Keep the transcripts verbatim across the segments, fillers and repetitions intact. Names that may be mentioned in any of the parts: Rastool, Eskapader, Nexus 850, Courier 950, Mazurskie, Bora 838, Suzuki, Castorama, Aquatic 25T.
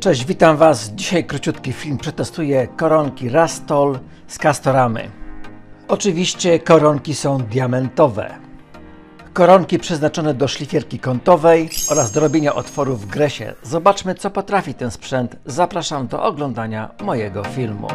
Cześć, witam Was. Dzisiaj króciutki film. Przetestuję koronki Rastool z Castoramy. Oczywiście koronki są diamentowe. Koronki przeznaczone do szlifierki kątowej oraz do robienia otworów w gresie. Zobaczmy, co potrafi ten sprzęt. Zapraszam do oglądania mojego filmu.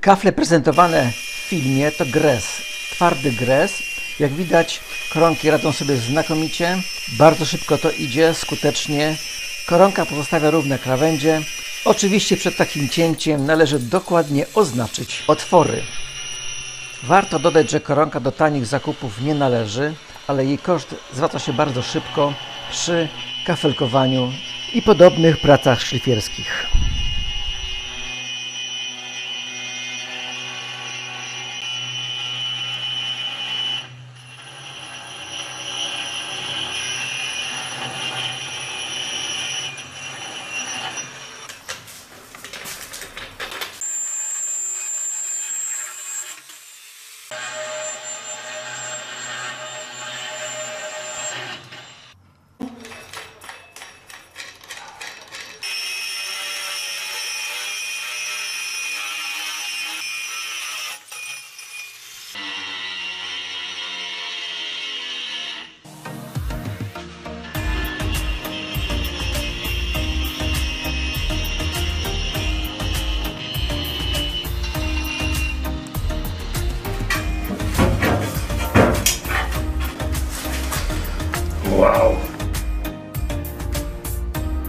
Kafle prezentowane w filmie to gres, twardy gres. Jak widać, koronki radzą sobie znakomicie, bardzo szybko to idzie, skutecznie. Koronka pozostawia równe krawędzie. Oczywiście przed takim cięciem należy dokładnie oznaczyć otwory. Warto dodać, że koronka do tanich zakupów nie należy, ale jej koszt zwraca się bardzo szybko przy kafelkowaniu i podobnych pracach szlifierskich. Wow.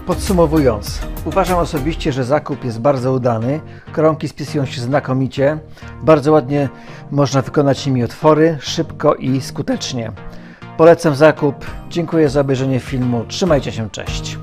Podsumowując, uważam osobiście, że zakup jest bardzo udany. Koronki spisują się znakomicie. Bardzo ładnie można wykonać nimi otwory, szybko i skutecznie. Polecam zakup. Dziękuję za obejrzenie filmu. Trzymajcie się, cześć.